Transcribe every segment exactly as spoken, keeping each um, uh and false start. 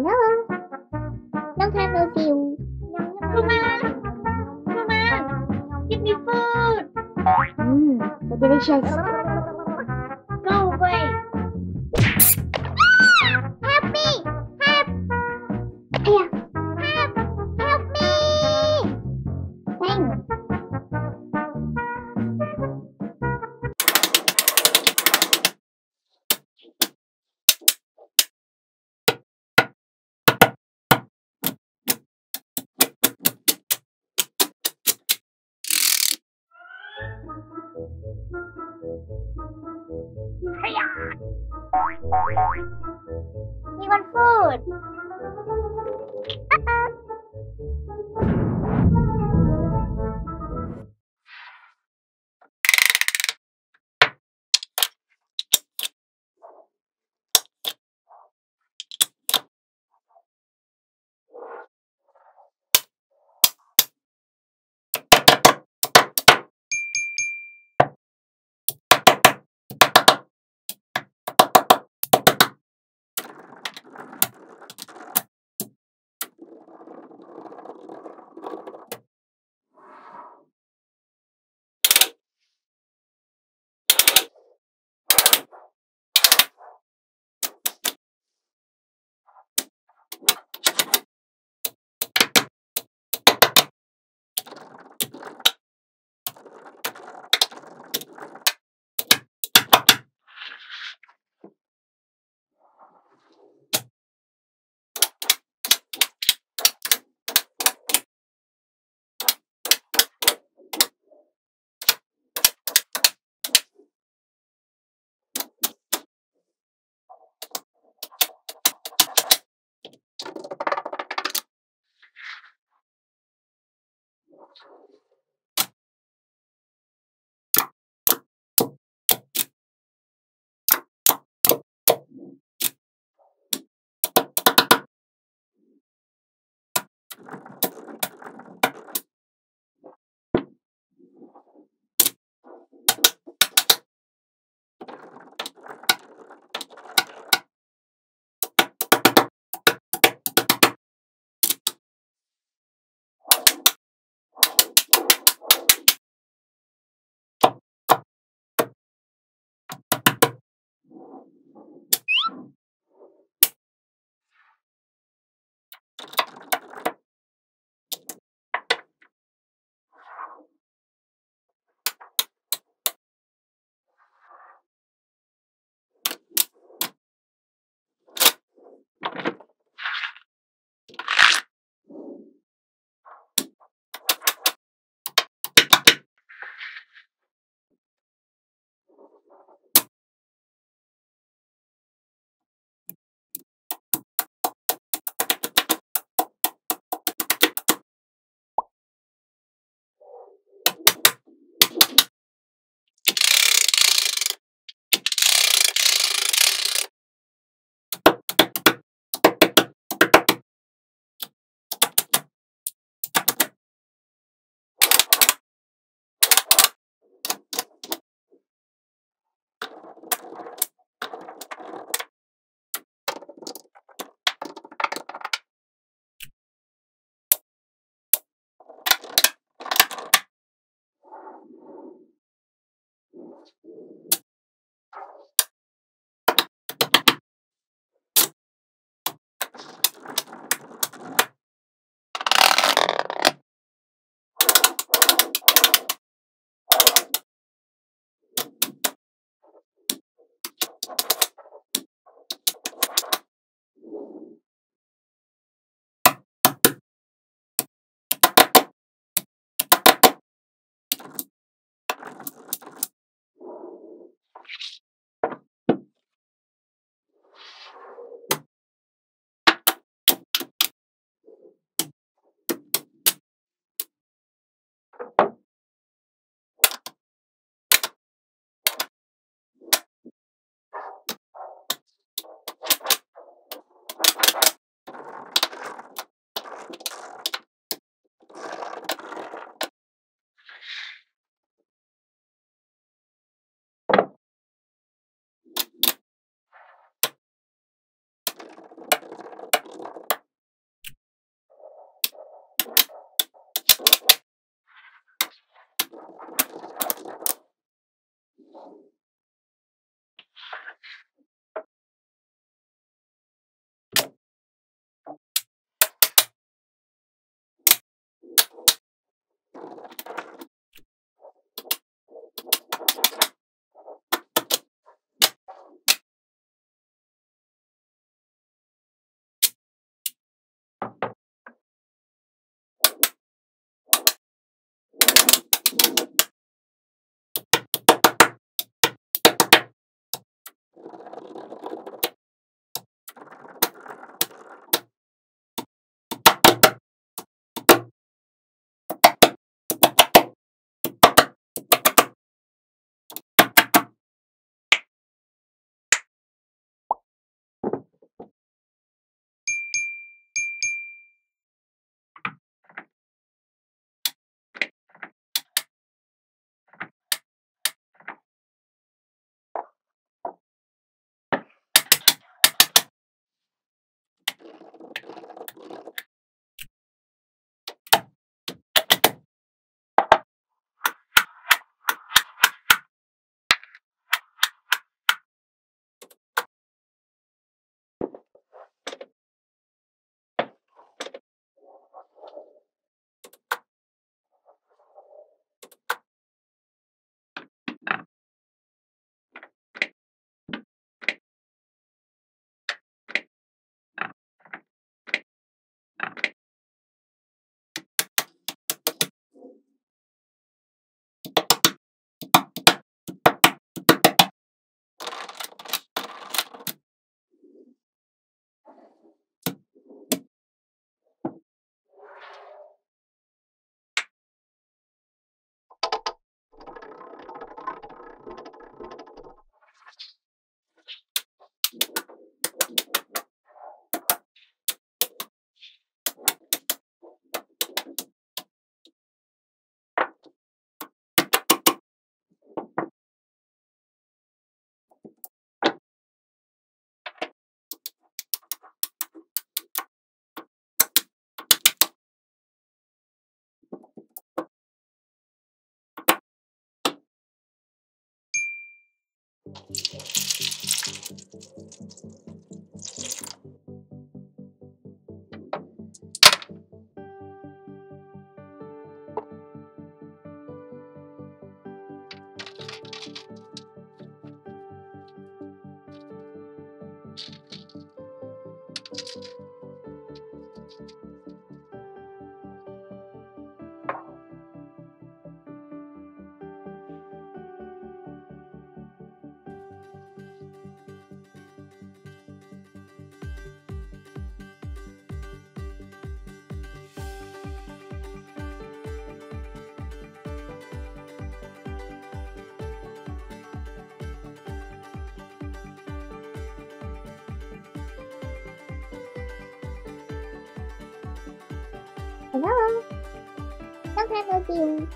Hello. Long time no see you. Come on. Come on. Give me food. Mmm. So delicious. Go away. Help me. Help. Help. Help. Help me. Thanks. Hiya! We want food! Uh-oh. Hello? Sometimes I'll see you.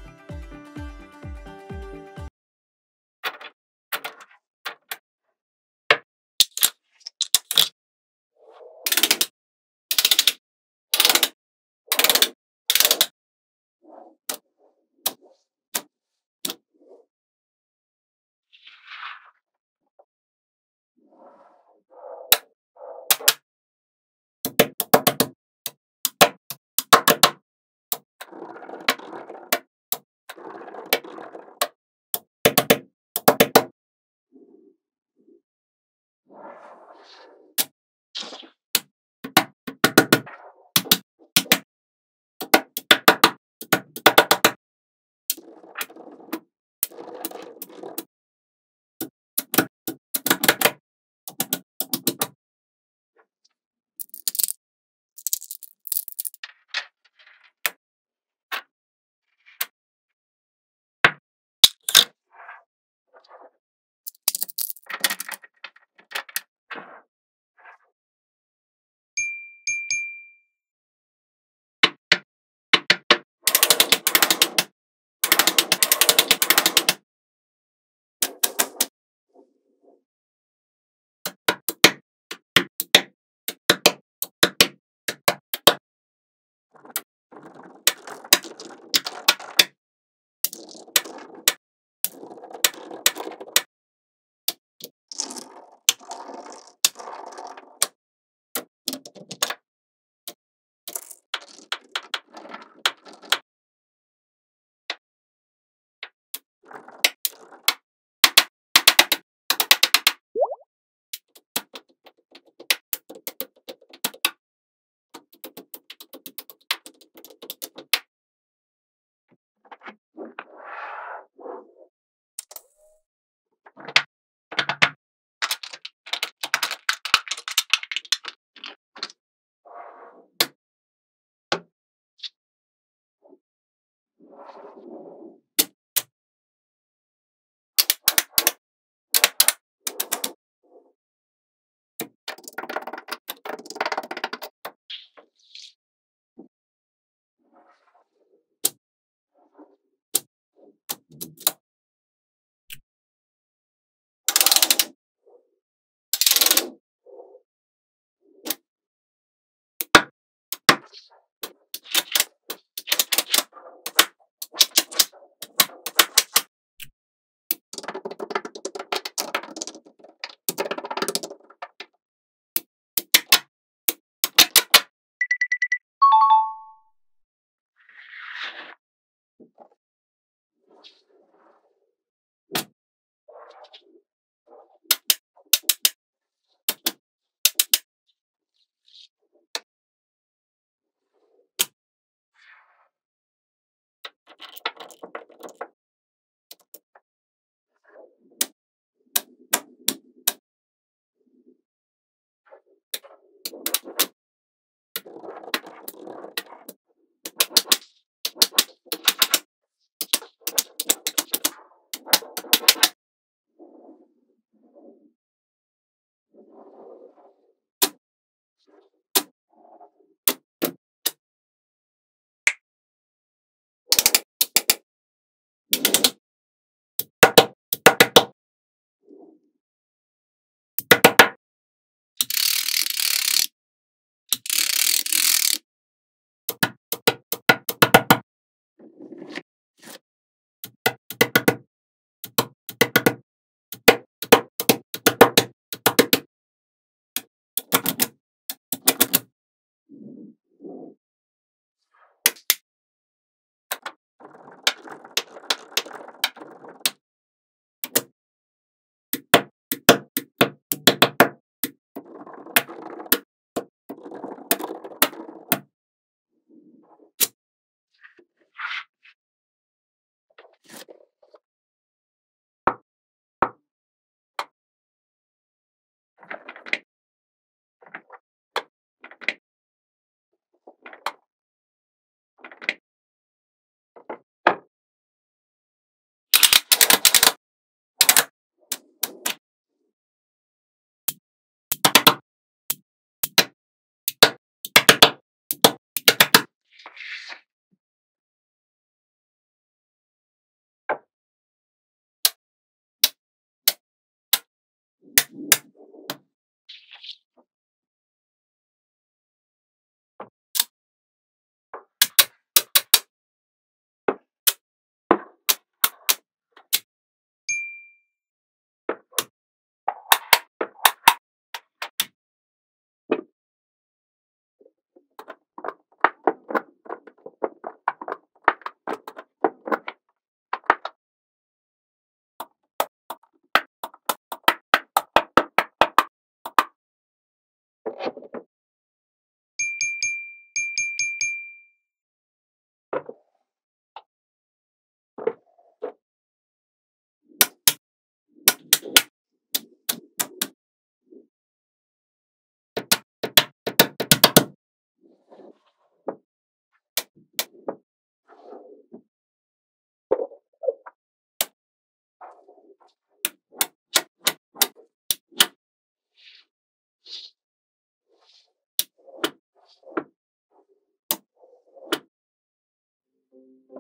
Mm.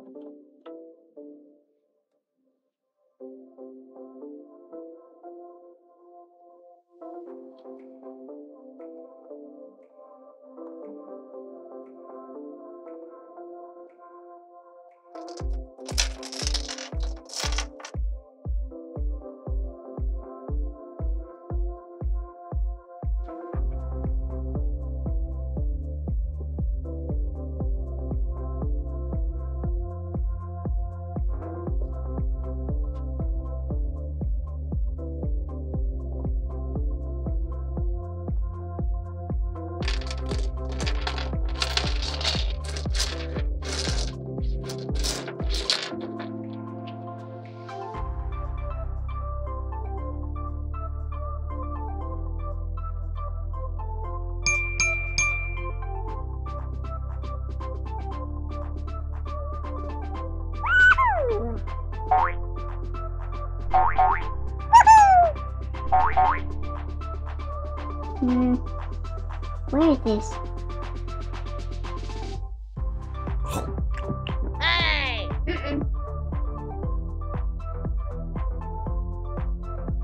Where is this?